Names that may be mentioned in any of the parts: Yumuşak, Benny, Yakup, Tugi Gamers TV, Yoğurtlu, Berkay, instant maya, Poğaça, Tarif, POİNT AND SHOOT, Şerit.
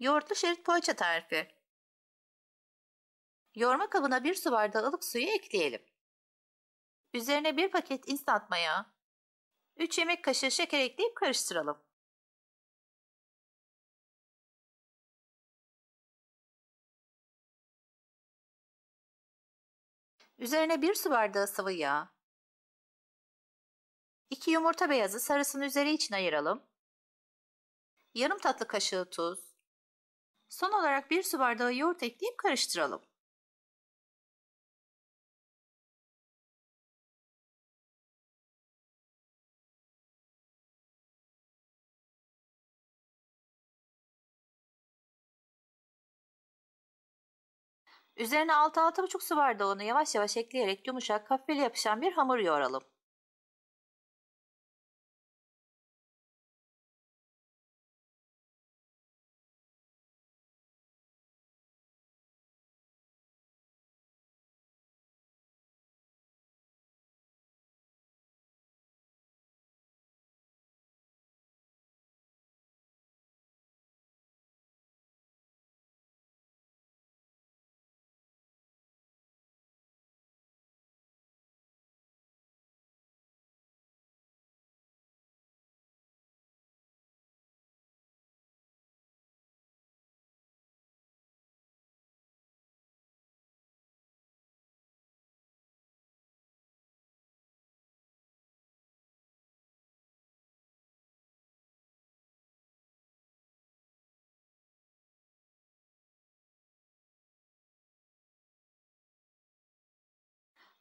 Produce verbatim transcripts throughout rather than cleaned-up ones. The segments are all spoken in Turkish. Yoğurtlu şerit poğaça tarifi. Yoğurma kabına bir su bardağı ılık suyu ekleyelim. Üzerine bir paket instant maya, üç yemek kaşığı şeker ekleyip karıştıralım. Üzerine bir su bardağı sıvı yağ, iki yumurta beyazı sarısını üzeri için ayıralım, yarım tatlı kaşığı tuz, son olarak bir su bardağı yoğurt ekleyip karıştıralım. Üzerine altı altı buçuk su bardağını yavaş yavaş ekleyerek yumuşak, kafeli yapışan bir hamur yoğuralım.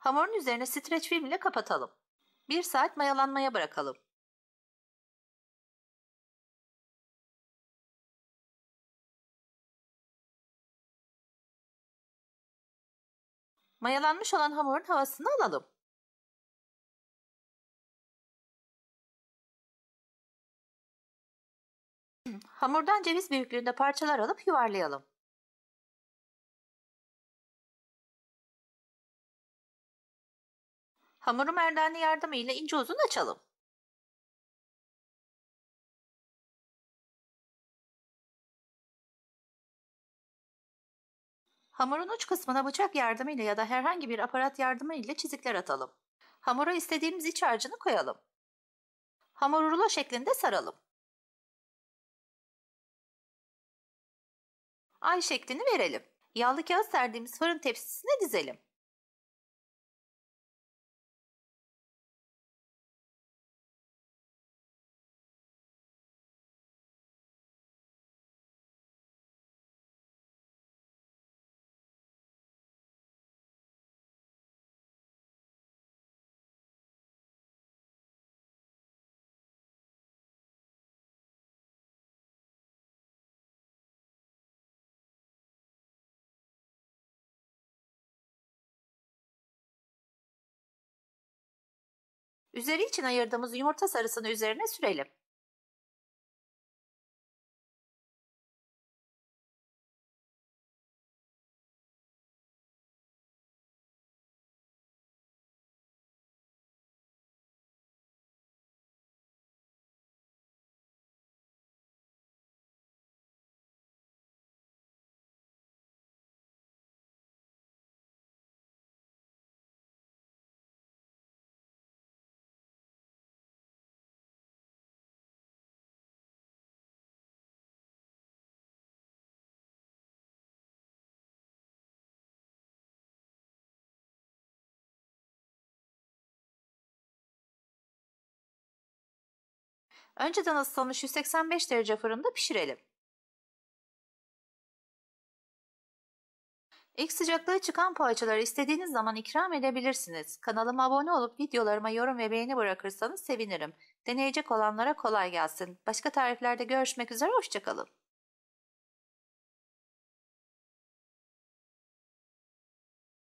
Hamurun üzerine streç film ile kapatalım. bir saat mayalanmaya bırakalım. Mayalanmış olan hamurun havasını alalım. Hamurdan ceviz büyüklüğünde parçalar alıp yuvarlayalım. Hamuru merdane yardımıyla ince uzun açalım. Hamurun uç kısmına bıçak yardımıyla ya da herhangi bir aparat yardımıyla çizikler atalım. Hamura istediğimiz iç harcını koyalım. Hamuru rulo şeklinde saralım. Ay şeklini verelim. Yağlı kağıt serdiğimiz fırın tepsisine dizelim. Üzeri için ayırdığımız yumurta sarısını üzerine sürelim. Önceden ısıtılmış yüz seksen beş derece fırında pişirelim. İlk sıcaklığı çıkan poğaçaları istediğiniz zaman ikram edebilirsiniz. Kanalıma abone olup videolarıma yorum ve beğeni bırakırsanız sevinirim. Deneyecek olanlara kolay gelsin. Başka tariflerde görüşmek üzere, hoşça kalın.